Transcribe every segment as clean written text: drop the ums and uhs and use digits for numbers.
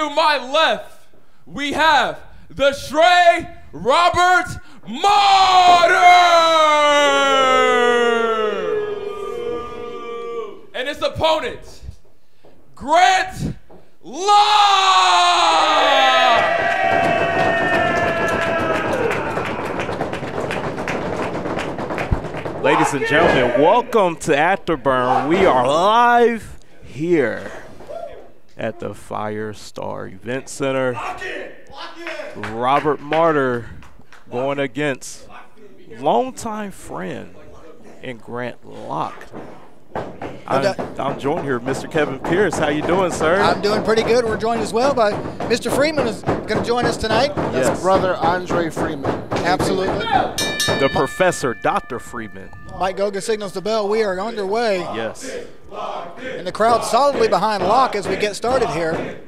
To my left, we have the Shrey Robert Martyr! And his opponent, Grant Locke! Ladies and gentlemen, welcome to Afterburn. We are live here at the Firestar Event Center. Robert Martyr going against longtime friend and Grant Locke. I'm joined here, Mr. Kevin Pierce. How you doing, sir? I'm doing pretty good. We're joined as well by Mr. Freeman, is going to join us tonight. Yes. That's Brother Andre Freeman. Absolutely. The professor, Dr. Freeman. Mike Goga signals the bell. We are underway. Yes. And the crowd solidly behind Locke as we get started here.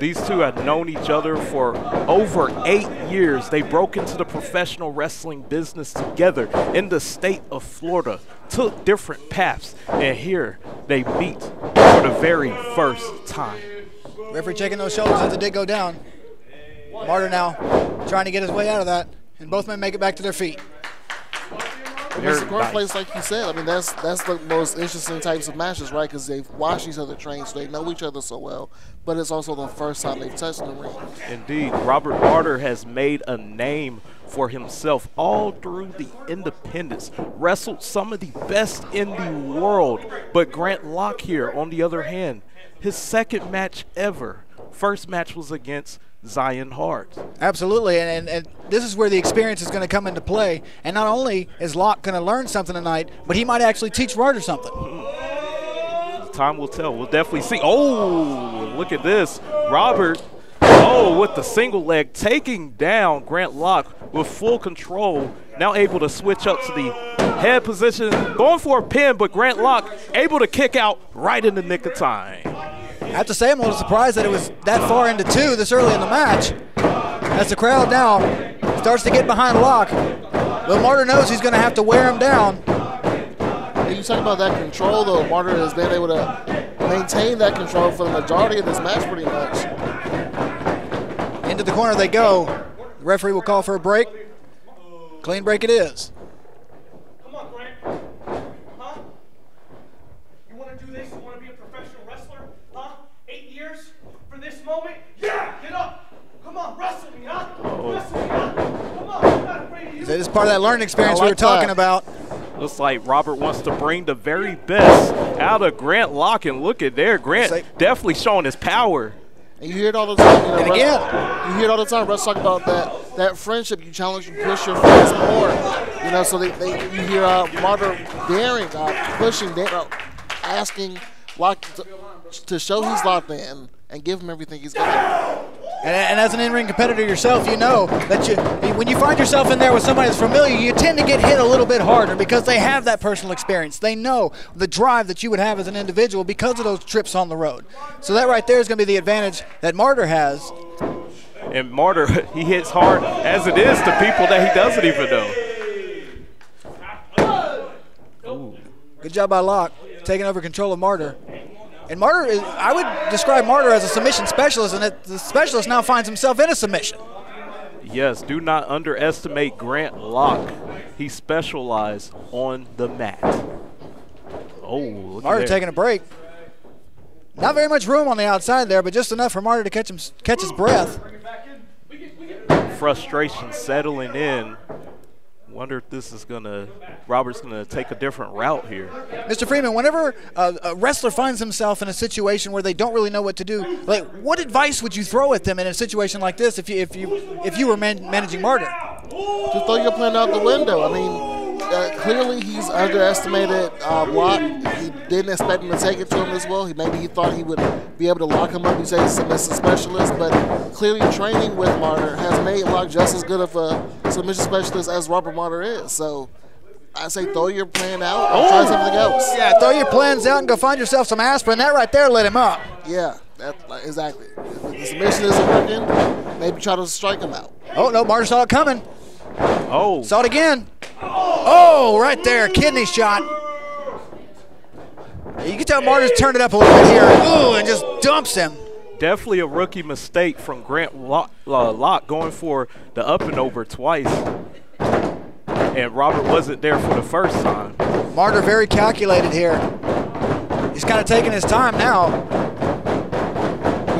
These two have known each other for over 8 years. They broke into the professional wrestling business together in the state of Florida, took different paths, and here they meet for the very first time. Referee checking those shoulders as it did go down. Martyr now trying to get his way out of that, and both men make it back to their feet. It's the court place, like you said. I mean, that's the most interesting types of matches, right? Because they've watched each other train, so they know each other so well. But it's also the first time they've touched the ring. Indeed. Robert Martyr has made a name for himself all through the independents, wrestled some of the best in the world. But Grant Locke here, on the other hand, his second match ever. First match was against Zion Hart. Absolutely, and this is where the experience is going to come into play. And not only is Locke going to learn something tonight, but he might actually teach Martyr something. Time will tell. We'll definitely see. Oh, look at this. Robert, oh, with the single leg, taking down Grant Locke with full control, now able to switch up to the head position, going for a pin, but Grant Locke able to kick out right in the nick of time. I have to say, I'm a little surprised that it was that far into two this early in the match. As the crowd now starts to get behind Locke, but Martyr knows he's going to have to wear him down. You talk about that control, though. Martyr has been able to maintain that control for the majority of this match, pretty much. Into the corner they go. The referee will call for a break. Clean break it is. Moment. Yeah, get up. Come on, wrestle me, huh? Wrestle me, huh? Come on, I'm not afraid of you. This is part of that learning experience we were talking about. Looks like Robert wants to bring the very best out of Grant Locke, and look at there, Grant definitely showing his power. And you hear it all the time. You know, and again, you hear it all the time. Let's talk about that friendship. You challenge, you push your friends more. You know, so you hear Martyr daring, pushing, asking Locke to show he's locked in and give him everything he's got. And as an in-ring competitor yourself, you know that when you find yourself in there with somebody that's familiar, you tend to get hit a little bit harder because they have that personal experience. They know the drive that you would have as an individual because of those trips on the road. So that right there is going to be the advantage that Martyr has. And Martyr, he hits hard as it is to people that he doesn't even know. Ooh. Good job by Locke, taking over control of Martyr. And Martyr, I would describe Martyr as a submission specialist, and the specialist now finds himself in a submission. Yes, do not underestimate Grant Locke. He specialized on the mat. Oh, look Martyr taking a break. Not very much room on the outside there, but just enough for Martyr to catch his breath. Frustration settling in. Wonder if this is Robert's gonna take a different route here. Mr. Freeman, whenever a wrestler finds himself in a situation where they don't really know what to do, like what advice would you throw at them in a situation like this if you were managing Martyr? Just throw your plan out the window. I mean, clearly he's underestimated Locke. He didn't expect him to take it to him as well. Maybe he thought he would be able to lock him up. He's a submission specialist, but clearly training with Martyr has made Locke just as good of a submission specialist as Robert Martyr is. So I say throw your plan out and try something else. Yeah, throw your plans out and go find yourself some aspirin. That right there lit him up. Yeah, exactly. The submission isn't working. Maybe try to strike him out. Oh, no, Martyr saw it coming. Oh. Saw it again. Oh, right there, kidney shot. You can tell Martyr's turned it up a little bit here. Ooh, and just dumps him. definitely a rookie mistake from Grant Locke going for the up and over twice. And Robert wasn't there for the first time. Martyr very calculated here. He's kind of taking his time now.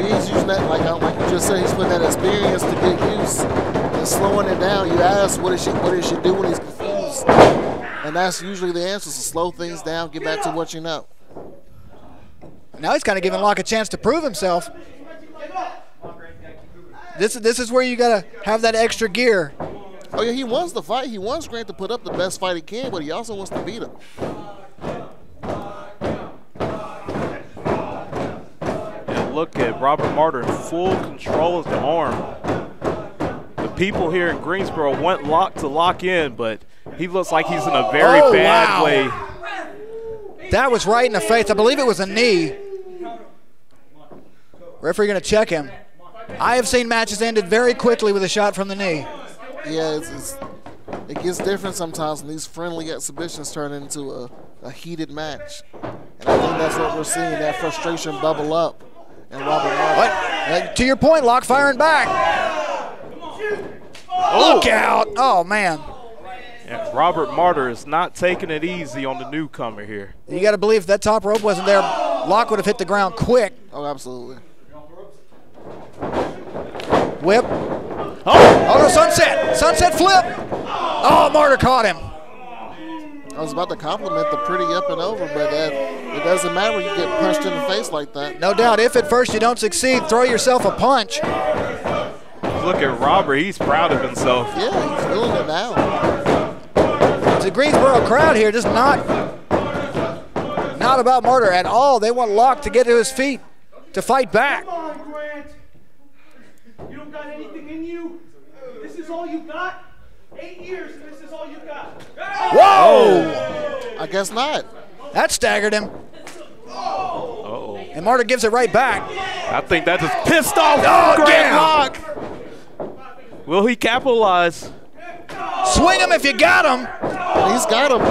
He's using that, like you just said, he's putting that experience to get used and slowing it down. You ask what he should do when he's confused. And that's usually the answer, so slow things down, get back to what you know. Now he's kind of giving Locke a chance to prove himself. This is where you got to have that extra gear. Oh, yeah, he wants the fight. He wants Grant to put up the best fight he can, but he also wants to beat him. And look at Robert Martyr in full control of the arm. The people here in Greensboro want Locke to lock in, but he looks like he's in a very bad way. That was right in the face. I believe it was a knee. Referee going to check him. I have seen matches ended very quickly with a shot from the knee. Yeah, it gets different sometimes when these friendly exhibitions turn into a heated match. And I think that's what we're seeing, that frustration bubble up. And Robert Martyr. To your point, Locke firing back. Oh. Look out. Oh, man. And Robert Martyr is not taking it easy on the newcomer here. You got to believe if that top rope wasn't there, Locke would have hit the ground quick. Oh, absolutely. Whip. Oh, no, sunset. Sunset flip. Oh, Martyr caught him. I was about to compliment the pretty up and over, but it doesn't matter when you get punched in the face like that. No doubt. If at first you don't succeed, throw yourself a punch. Look at Robert. He's proud of himself. Yeah, he's feeling it now. The Greensboro crowd here just not about Martyr at all. They want Locke to get to his feet to fight back. Come on, Grant. You don't got anything in you. This is all you got? 8 years and this is all you got. Whoa! I guess not. That staggered him. Uh-oh. And Martyr gives it right back. I think that just pissed off Grant Locke. Will he capitalize? Swing him if you got him. He's got him.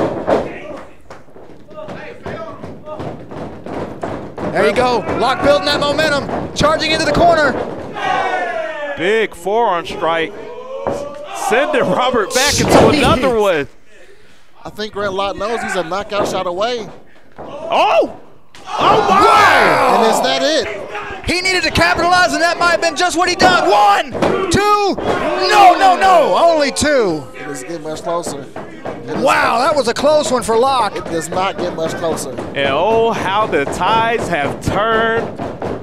There you go. Locke building that momentum. Charging into the corner. Big forearm strike, sending Robert back into another one. I think Grant Locke knows he's a knockout shot away. Oh! Oh, my! Wow. And is that it? He needed to capitalize, and that might have been just what he done. 1, 2, no, only two. It doesn't get much closer. Wow, that was a close one for Locke. It does not get much closer. And oh, how the tides have turned.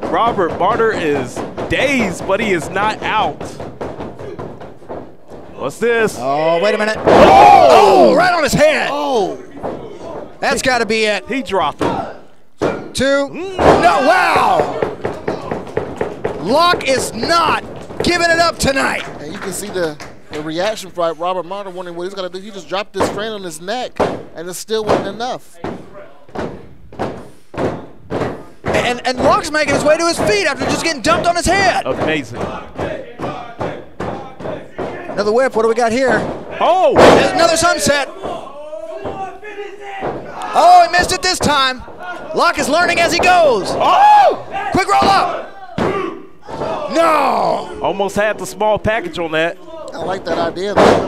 Robert Martyr is dazed, but he is not out. What's this? Oh, wait a minute. Oh, right on his head. Oh, that's got to be it. He dropped him. 2. No, wow. Locke is not giving it up tonight. And you can see the reaction from Robert Martyr wondering what he's going to do. He just dropped his friend on his neck, and it still wasn't enough. And Locke's making his way to his feet after just getting dumped on his head. Amazing. Another whip. What do we got here? Oh! There's another sunset. Oh, he missed it this time. Locke is learning as he goes. Oh! Quick roll up. No! Almost had the small package on that. I like that idea, though.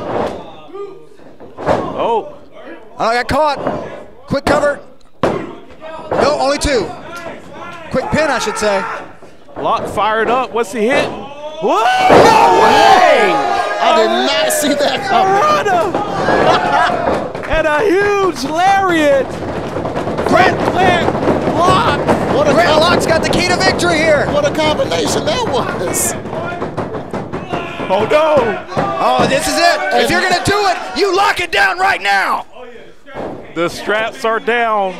Oh. Oh, I got caught. Quick cover. No, only 2. Quick pin, I should say. Locke fired up. What's he hitting? Whoa! No way! I did not see that coming. And a huge lariat. Grant Locke's got the key to victory here. What a combination that was. Oh, no. Oh, this is it. And if you're going to do it, you lock it down right now. The straps are down.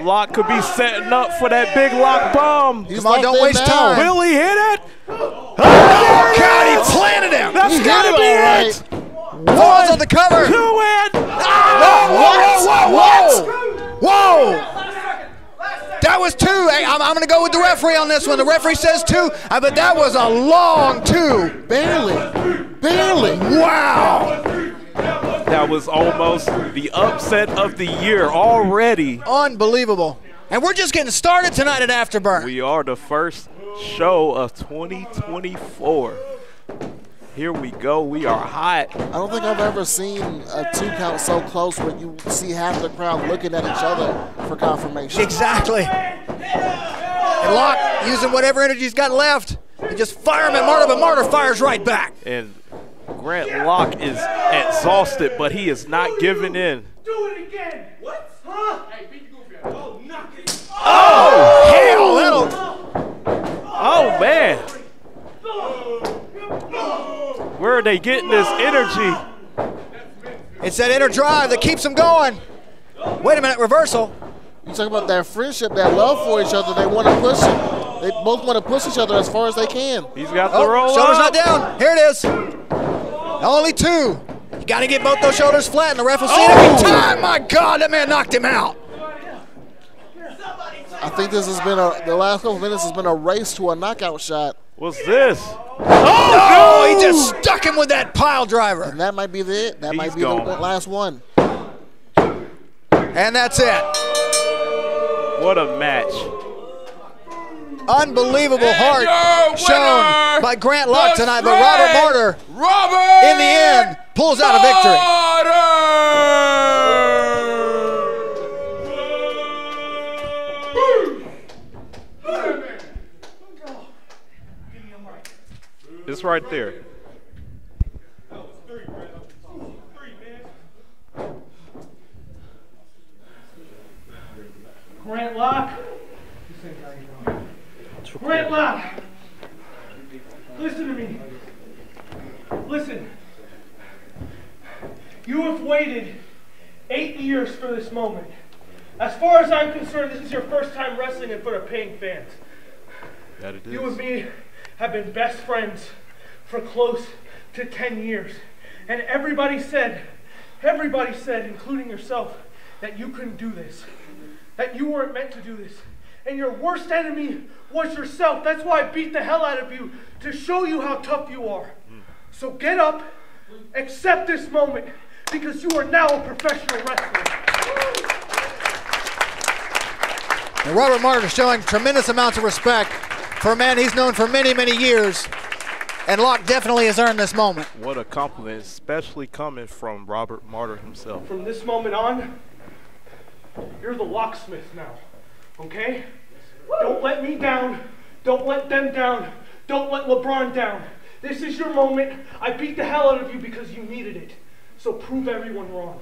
Locke could be setting up for that big Locke bomb. Come on, don't waste time. Will he hit it? Oh, God, he planted him. That's got to be it. Falls on the cover. 2 in. Whoa. That was 2. Hey, I'm going to go with the referee on this one. The referee says 2. I bet that was a long 2. Barely. Wow. That was almost the upset of the year already. Unbelievable. And we're just getting started tonight at Afterburn. We are the first show of 2024. Here we go. We are hot. I don't think I've ever seen a two count so close where you see half the crowd looking at each other for confirmation. Exactly. And Locke using whatever energy he's got left. And just fire him at Martyr, but Martyr fires right back. And Grant Locke is exhausted, but he is not giving in. Do it again. What? Huh? Hey, beat the goofy. Oh, knock it. Oh, hell. Oh, man. Where are they getting this energy? It's that inner drive that keeps them going. Wait a minute, reversal. You talk about that friendship, that love for each other. They want to push it. They both want to push each other as far as they can. He's got the roll. Shoulders not down. Here it is. Only two. You got to get both those shoulders flat, and the ref will see it every time. My God, that man knocked him out. I think this has been the last couple of minutes has been a race to a knockout shot. What's this? Oh, no! He just stuck him with that pile driver. And that might be it. That might be the last one. And that's it. What a match. Unbelievable heart shown by Grant Locke tonight, but Robert Martyr, in the end, pulls out a victory. It's right there. Grant Locke. Grant Locke. Listen to me. Listen. You have waited 8 years for this moment. As far as I'm concerned, this is your first time wrestling in front of paying fans. That it is. You and me have been best friends for close to 10 years. And everybody said, including yourself, that you couldn't do this, that you weren't meant to do this. And your worst enemy was yourself. That's why I beat the hell out of you, to show you how tough you are. So get up, accept this moment, because you are now a professional wrestler. And Robert Martyr showing tremendous amounts of respect for a man he's known for many, many years, and Locke definitely has earned this moment. What a compliment, especially coming from Robert Martyr himself. From this moment on, you're the locksmith now, okay? Don't let me down. Don't let them down. Don't let LeBron down. This is your moment. I beat the hell out of you because you needed it. So prove everyone wrong.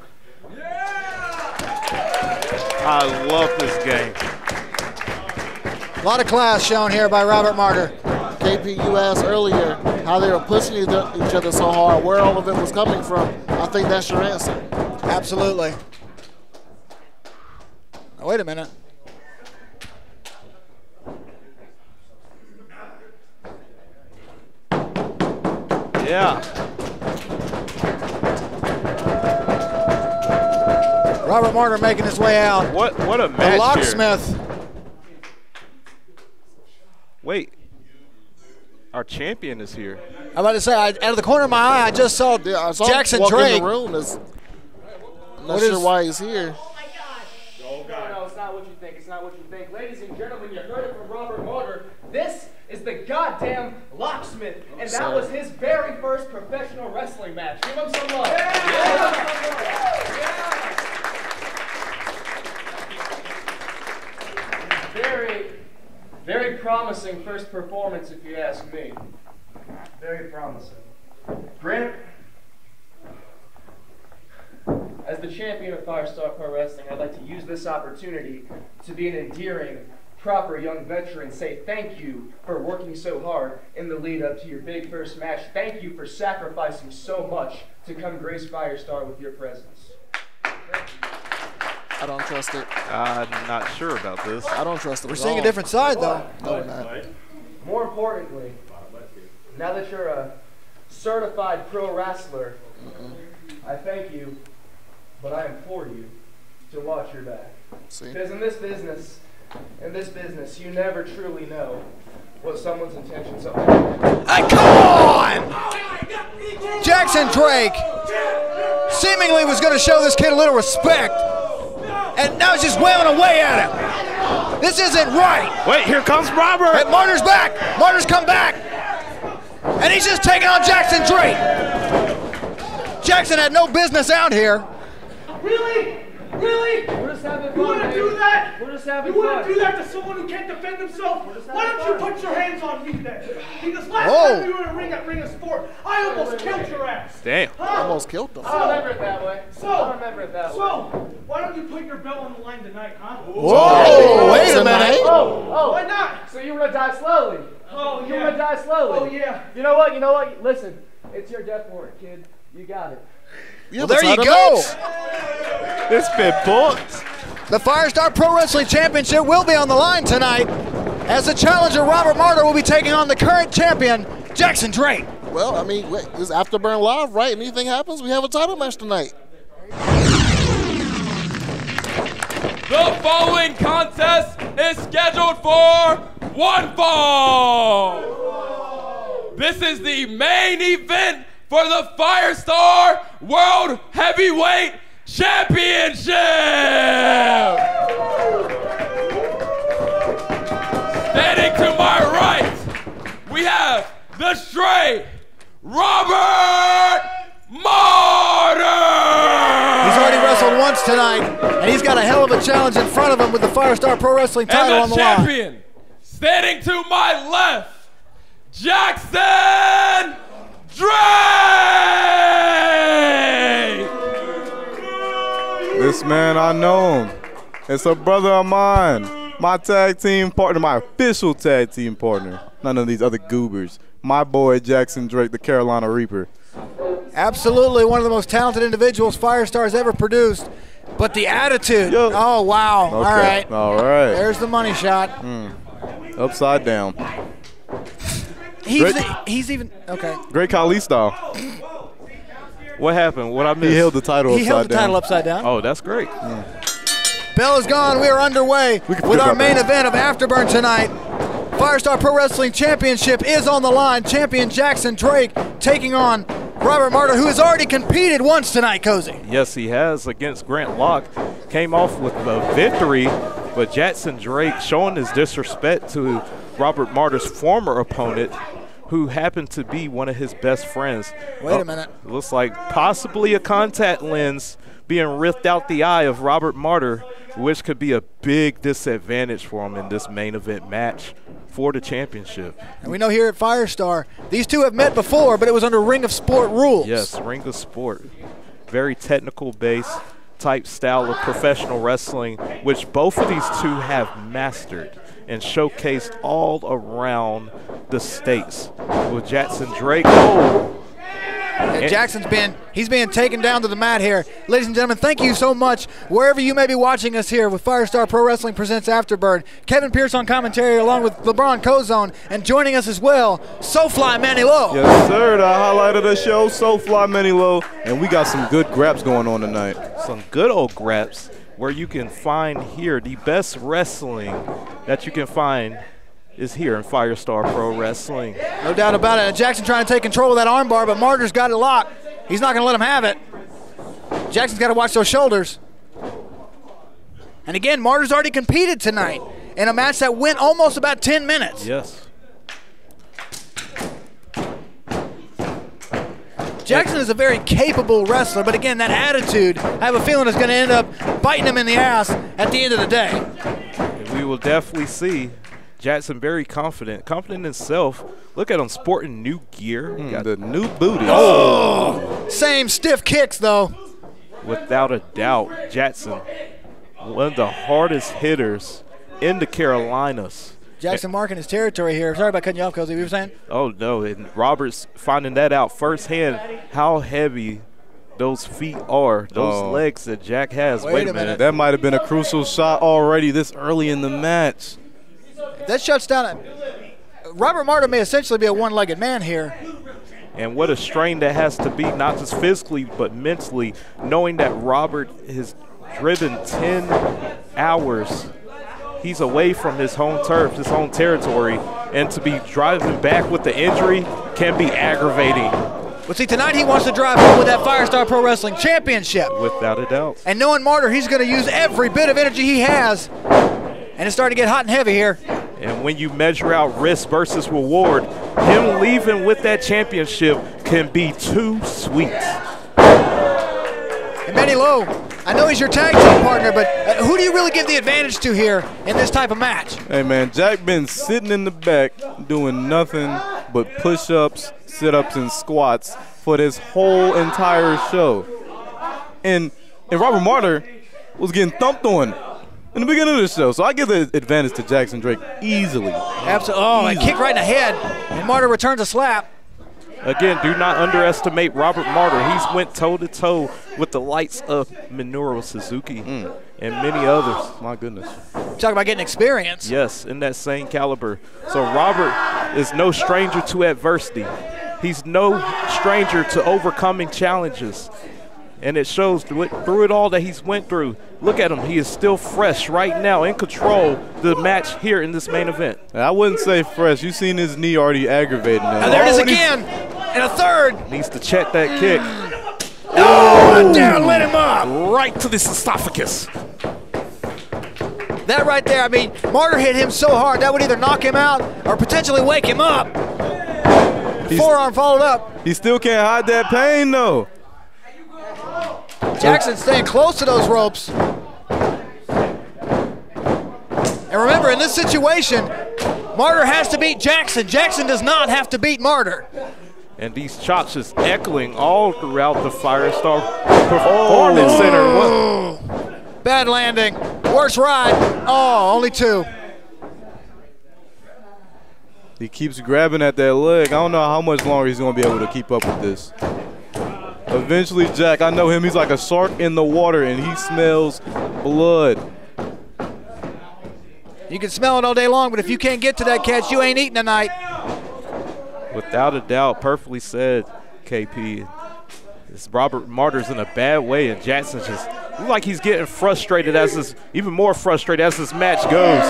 Yeah! I love this game. A lot of class shown here by Robert Martyr. KP, you asked earlier how they were pushing each other so hard, where all of it was coming from. I think that's your answer. Absolutely. Now, wait a minute. Yeah. Robert Martyr making his way out. What a match. The locksmith. Here. Wait, our champion is here. I'm about to say, out of the corner of my eye, I just saw, Jackson Drake. In the room. I'm not sure why he's here. Oh my God. Oh God. No, it's not what you think. It's not what you think. Ladies and gentlemen, you heard it from Robert Martyr. This is the goddamn locksmith, and that was his very first professional wrestling match. Give him some love. Yeah. Yeah. Very promising first performance, if you ask me. Very promising. Grant, as the champion of Firestar Pro Wrestling, I'd like to use this opportunity to be an endearing, proper young veteran, say thank you for working so hard in the lead up to your big first match. Thank you for sacrificing so much to come grace Firestar with your presence. Thank you. I don't trust it. I'm not sure about this. I don't trust it. We're seeing a different side, though. No, we're not. More importantly, now that you're a certified pro wrestler, I thank you, but I implore you to watch your back. Because in this business, you never truly know what someone's intentions are. Hey, come on! Jackson Drake seemingly was going to show this kid a little respect. And now he's just wailing away at him. This isn't right. Wait, here comes Robert. And Martyr's back. Martyr's come back. And he's just taking on Jackson Drake. Jackson had no business out here. Really? Really? We're just having fun. You want to do that? We're just having fun. You want to do that to someone who can't defend himself? Why don't you put your hands on me then? Because last time we were in a ring at Ring of Sport, I almost killed your ass. Damn. Huh? Almost killed them. I remember it that way. So, why don't you put your belt on the line tonight, huh? Whoa! Wait a minute. Oh, why not? So you want to die slowly? Oh, yeah. You want to die slowly? Oh, yeah. You know what? You know what? Listen, it's your death warrant, kid. You got it. Well, there you go. It's been booked. The Firestar Pro Wrestling Championship will be on the line tonight as the challenger, Robert Martyr, will be taking on the current champion, Jackson Drake. Well, I mean, this is Afterburn Live, right? Anything happens, we have a title match tonight. The following contest is scheduled for one fall. This is the main event for the Firestar World Heavyweight Championship! Standing to my right, we have the straight Robert Martyr! He's already wrestled once tonight, and he's got a hell of a challenge in front of him with the Firestar Pro Wrestling title on the line. And the champion, standing to my left, Jackson Drake! This man, I know him. It's a brother of mine. My tag team partner, my official tag team partner. None of these other goobers. My boy, Jackson Drake, the Carolina Reaper. Absolutely one of the most talented individuals Firestar's ever produced. But the attitude, oh, wow. Okay. All right. All right. There's the money shot. Mm. Upside down. He's even, okay. Great Khali style. What happened? What I missed? He held the title upside down. He held the title upside down. Oh, that's great. Yeah. Bell is gone. We are underway with our main event of Afterburn tonight. Firestar Pro Wrestling Championship is on the line. Champion Jackson Drake taking on Robert Martyr, who has already competed once tonight, Cozy. Yes, he has, against Grant Locke. Came off with the victory, but Jackson Drake showing his disrespect to Robert Martyr's former opponent, who happened to be one of his best friends. Wait a minute. Looks like possibly a contact lens being ripped out the eye of Robert Martyr, which could be a big disadvantage for him in this main event match for the championship. And we know here at Firestar, these two have met before, but it was under Ring of Sport rules. Yes, Ring of Sport. Very technical based type style of professional wrestling, which both of these two have mastered and showcased all around the states. With Jackson Drake. Jackson's being taken down to the mat here. Ladies and gentlemen, thank you so much. Wherever you may be watching us here with Firestar Pro Wrestling Presents Afterburn, Kevin Pierce on commentary along with LeBron Cozone, and joining us as well, SoFly Manny Lowe. Yes, sir, the highlight of the show, SoFly Manny Lowe, and we got some good graps going on tonight. Some good old graps where you can find here the best wrestling that you can find is here in Firestar Pro Wrestling. No doubt about it. Jackson trying to take control of that armbar, but Martyr's got it locked. He's not going to let him have it. Jackson's got to watch those shoulders. And again, Martyr's already competed tonight in a match that went almost about 10 minutes. Yes. Jackson is a very capable wrestler, but again, that attitude, I have a feeling, is going to end up biting him in the ass at the end of the day. And we will definitely see Jackson very confident. Confident in himself. Look at him sporting new gear. Got the new booty. Oh! Same stiff kicks, though. Without a doubt, Jackson, one of the hardest hitters in the Carolinas. Jackson marking his territory here. Sorry about cutting you off, Cozy. You were saying? Oh, no. And Robert's finding that out firsthand, how heavy those feet are, those legs that Jack has. Wait a minute. That might have been a crucial shot already this early in the match. That shuts down. Robert Martyr may essentially be a one-legged man here. And what a strain that has to be, not just physically but mentally, knowing that Robert has driven 10 hours. He's away from his home turf, his home territory, and to be driving back with the injury can be aggravating. But see, tonight he wants to drive home with that Firestar Pro Wrestling Championship. Without a doubt. And knowing Martyr, he's going to use every bit of energy he has and it's starting to get hot and heavy here. And when you measure out risk versus reward, him leaving with that championship can be too sweet. And Manny Lowe, I know he's your tag team partner, but who do you really give the advantage to here in this type of match? Hey man, Jack been sitting in the back doing nothing but push-ups, sit-ups, and squats for this whole entire show. And Robert Martyr was getting thumped on in the beginning of the show, so I give the advantage to Jackson Drake easily. Absolutely. Oh, and kick right in the head, and Martyr returns a slap. Again, do not underestimate Robert Martyr. He's went toe-to-toe with the likes of Minoru Suzuki and many others. My goodness. Talking about getting experience. Yes, in that same caliber. So Robert is no stranger to adversity. He's no stranger to overcoming challenges. And it shows through it all that he's went through. Look at him. He is still fresh right now, in control the match here in this main event. I wouldn't say fresh. You've seen his knee already aggravating him. Now there it is again. And a third. Needs to check that kick. Oh, down, let him up. Right to the esophagus. That right there, I mean, Martyr hit him so hard that would either knock him out or potentially wake him up. Forearm followed up. He still can't hide that pain, though. Jackson staying close to those ropes. And remember, in this situation, Martyr has to beat Jackson. Jackson does not have to beat Martyr. And these chops is echoing all throughout the Firestar Performance Center. What? Bad landing, worse ride. Oh, only two. He keeps grabbing at that leg. I don't know how much longer he's going to be able to keep up with this. Eventually, Jack, I know him, he's like a shark in the water, and he smells blood. You can smell it all day long, but if you can't get to that catch, you ain't eating tonight. Without a doubt, perfectly said, KP. This Robert Martyr's in a bad way, and Jackson just looks like he's getting frustrated as this, even more frustrated as this match goes.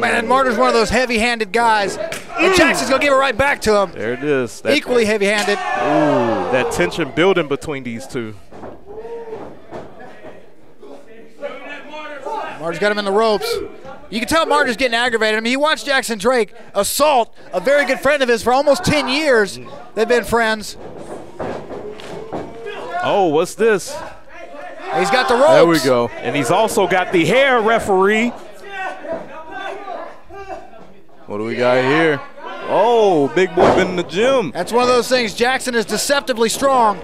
Man, Martyr's one of those heavy-handed guys. And Jackson's going to give it right back to him. There it is. That equally heavy-handed. Ooh, that tension building between these two. Martyr's got him in the ropes. You can tell Martyr's getting aggravated. I mean, he watched Jackson Drake assault a very good friend of his for almost 10 years. They've been friends. Oh, what's this? He's got the ropes. There we go. And he's also got the hair, referee. What do we got here? Oh, big boy been in the gym. That's one of those things. Jackson is deceptively strong,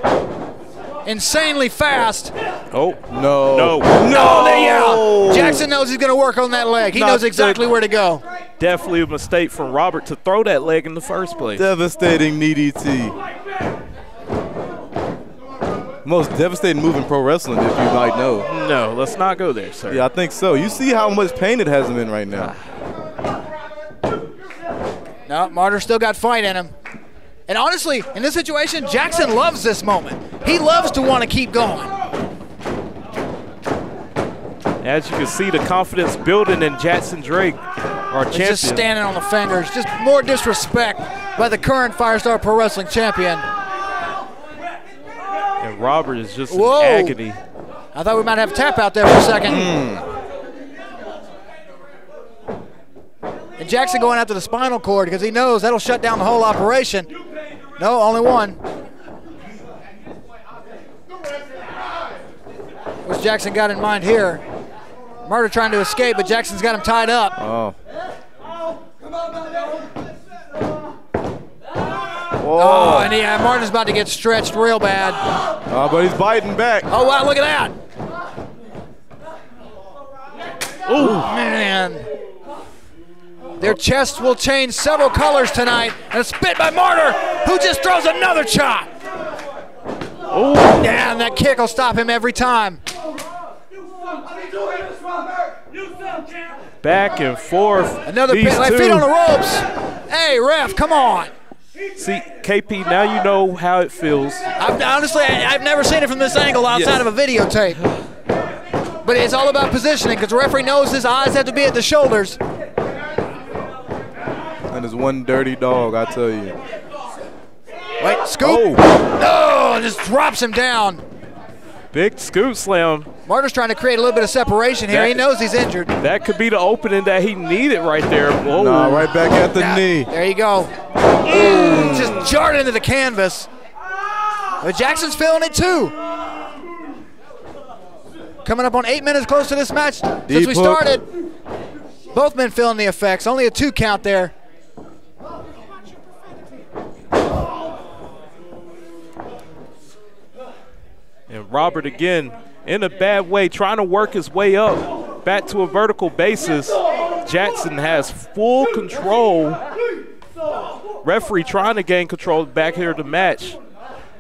insanely fast. Oh, no. No. No, they yell. Jackson knows he's going to work on that leg. He knows exactly where to go. Definitely a mistake from Robert to throw that leg in the first place. Devastating knee DT. Most devastating move in pro wrestling, if you might know. No, let's not go there, sir. Yeah, I think so. You see how much pain it has him in right now. No, Martyr still got fight in him. And honestly, in this situation, Jackson loves this moment. He loves to want to keep going. As you can see, the confidence building in Jackson Drake, our champion. Just standing on the fingers, just more disrespect by the current Firestar Pro Wrestling champion. And Robert is just in agony. I thought we might have a tap out there for a second. And Jackson going after the spinal cord because he knows that'll shut down the whole operation. No, only one. What's Jackson got in mind here? Martyr trying to escape, but Jackson's got him tied up. Oh. Whoa. Oh, and Martyr's about to get stretched real bad. Oh, but he's biting back. Oh, wow, look at that. Oh, man. Their chests will change several colors tonight. And a spit by Martyr, who just throws another chop. Oh, damn, that kick will stop him every time. Back and forth. Another pin, like feet on the ropes. Hey, ref, come on. See, KP, now you know how it feels. Honestly, I've never seen it from this angle outside of a videotape. But it's all about positioning, because the referee knows his eyes have to be at the shoulders. Is one dirty dog, I tell you. Wait, scoop. No, just drops him down. Big scoop slam. Martyr's trying to create a little bit of separation here. He knows he's injured. That could be the opening that he needed right there. Whoa. No, right back at the knee. There you go. Ooh. Just jarred into the canvas. But Jackson's feeling it too. Coming up on 8 minutes close to this match since we started. Both men feeling the effects. Only a 2 count there. And Robert again in a bad way, trying to work his way up back to a vertical basis. Jackson has full control. Referee trying to gain control back here to match.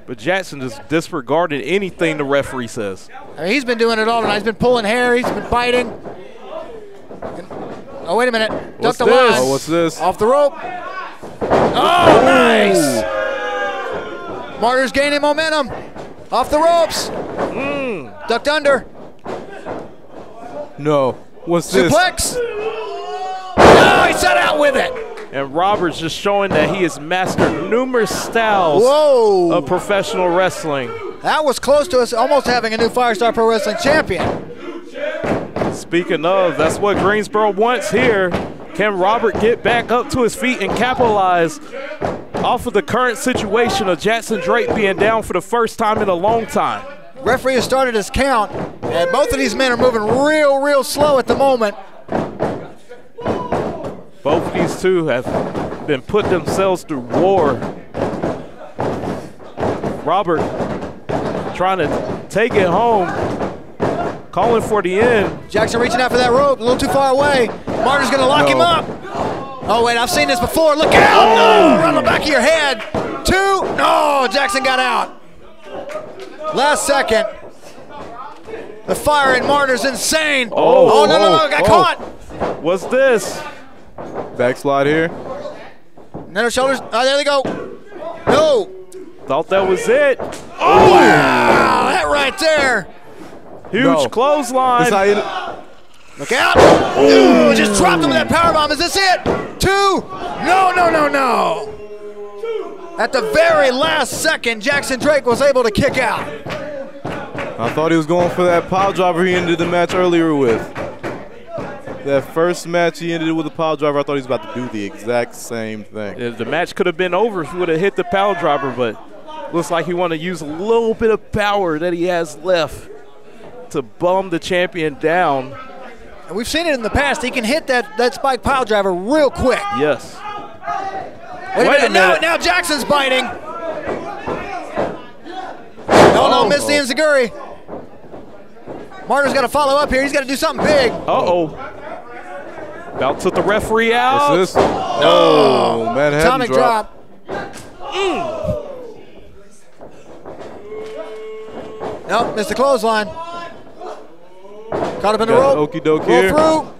But Jackson just disregarded anything the referee says. I mean, he's been doing it all tonight. He's been pulling hair. He's been biting. Oh, wait a minute. Ducked the line. Oh, what's this? Off the rope. Oh, nice. Martyr's gaining momentum. Off the ropes. Ducked under. No. What's this? Suplex. No, he set out with it. And Robert's just showing that he has mastered numerous styles of professional wrestling. That was close to us almost having a new Firestar Pro Wrestling champion. Speaking of, that's what Greensboro wants here. Can Robert get back up to his feet and capitalize off of the current situation of Jackson Drake being down for the first time in a long time? Referee has started his count, and both of these men are moving real, real slow at the moment. Both of these two have been put themselves through war. Robert trying to take it home, calling for the end. Jackson reaching out for that rope, a little too far away. Martyr's gonna lock him up. Oh wait, I've seen this before, look out! No, around the back of your head. Two, no, Jackson got out. Last second. The fire in Martyr's insane. Oh, no, got caught. What's this? Backslide here. No shoulders, oh, there they go. No. Thought that was it. Oh, wow, that right there. Huge clothesline. Look out. Ooh, just dropped him with that powerbomb. Is this it? Two. No. At the very last second, Jackson Drake was able to kick out. I thought he was going for that pile driver he ended the match earlier with. That first match he ended with a pile driver, I thought he was about to do the exact same thing. Yeah, the match could have been over if he would have hit the pile driver, but looks like he wanted to use a little bit of power that he has left to bum the champion down. And we've seen it in the past. He can hit that spike pile driver real quick. Yes. Wait a minute. Now Jackson's biting. No, missed the enziguri. Martyr's got to follow up here. He's got to do something big. Uh-oh. About took the referee out. What's this? No. Manhattan atomic drop. Nope, missed the clothesline. Caught up in the rope. Okey-doke here. Through.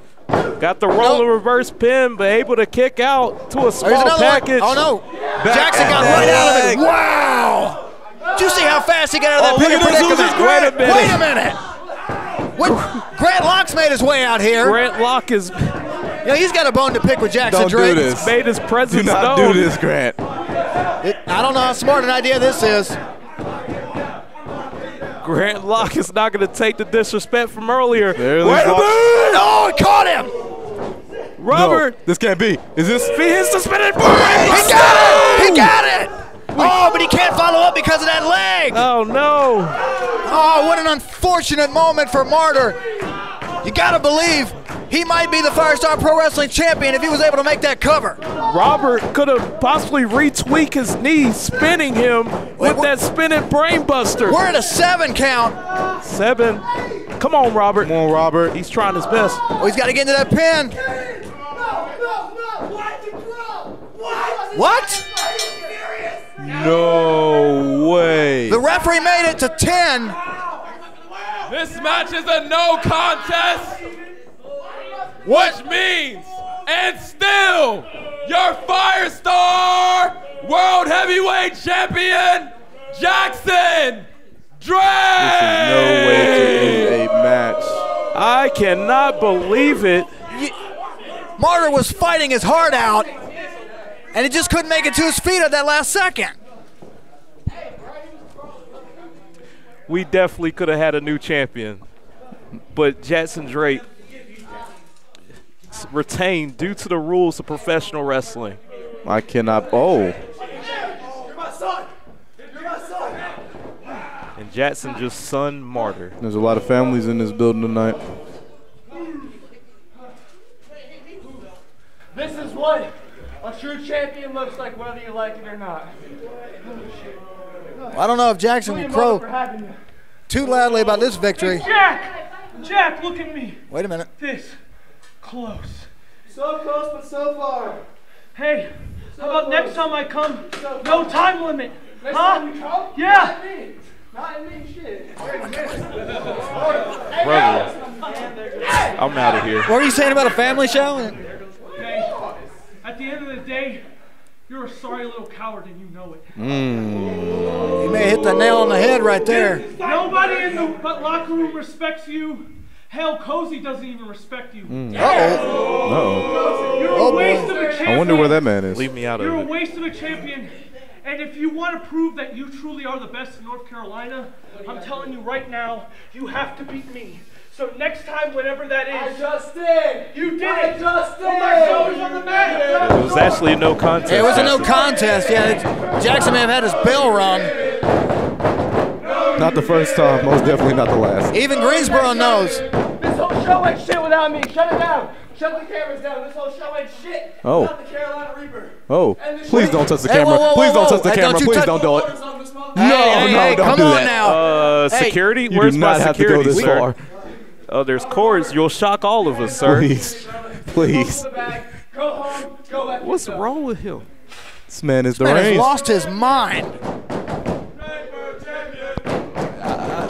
Got the roll and reverse pin, but able to kick out to a small package. One. Oh, no. Jackson got right out of it. Wow. Did you see how fast he got out of that pin predicament? Wait a minute. What? Grant Locke's made his way out here. Grant Locke is... Yeah, he's got a bone to pick with Jackson Drake. He's made his presence known. Do not do this, Grant. I don't know how smart an idea this is. Grant Locke is not going to take the disrespect from earlier. Oh, it caught him! Robert! No, this can't be. Is this? He's suspended. He got it! He got it! Oh, but he can't follow up because of that leg! Oh, no. Oh, what an unfortunate moment for Martyr. You got to believe he might be the Firestar Pro Wrestling champion if he was able to make that cover. Robert could have possibly retweaked his knee, spinning him with that spinning brainbuster. We're at a 7 count. 7. Come on, Robert. Come on, Robert. He's trying his best. Oh, he's got to get into that pin. What? No way. The referee made it to 10. This match is a no contest. Which means, and still, your Firestar World Heavyweight Champion, Jackson Drake! This is no way to end a match. I cannot believe it. Martyr was fighting his heart out, and he just couldn't make it to his feet at that last second. we definitely could have had a new champion. But Jackson Drake retained due to the rules of professional wrestling. I cannot. Oh. And Jackson just son Martyr. There's a lot of families in this building tonight. This is what a true champion looks like, whether you like it or not. I don't know if Jackson will crow too loudly about this victory. Hey, Jack! Jack, look at me. Wait a minute. This close. So close, but so far. Hey, so how about close. Next time I come, so no time limit. Next time you come? Yeah. Not in me shit. Brother, I'm out of here. What were you saying about a family show? At the end of the day, you're a sorry little coward and you know it. Mm. You may hit the nail on the head right there. Nobody in the locker room respects you. Hell, Cozy doesn't even respect you. Mm. Uh-oh. No. You're a waste of a champion. I wonder where that man is. Leave me out of it. You're a waste of a champion. And if you want to prove that you truly are the best in North Carolina, I'm telling you right now, you have to beat me. So next time, whenever that is, I just did. You did it. Just did. It was actually a no contest. Yeah, it was a no contest. Yeah, Jackson may have had his bell rung. Not the first time. Most definitely not the last. Even Greensboro knows. This whole show ain't shit without me. Shut it down. Shut the cameras down. This whole show ain't shit. Oh. Without the Carolina Reaper. Oh. Please don't touch the camera. Whoa, whoa, whoa, please don't touch the camera. Please don't do it. No, don't do that. Now. Security. Where's my security? You do not have to go this far. Oh, there's cords. You'll shock all of us, sir. Please. Please. What's wrong with him? This man is deranged. He's lost his mind.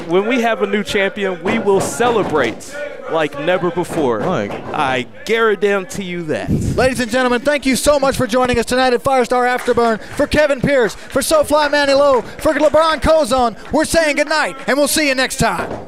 When we have a new champion, we will celebrate like never before. I guarantee you that. Ladies and gentlemen, thank you so much for joining us tonight at Firestar Afterburn. For Kevin Pierce, for SoFly Manny Lowe, for LeBron Cozone, we're saying goodnight, and we'll see you next time.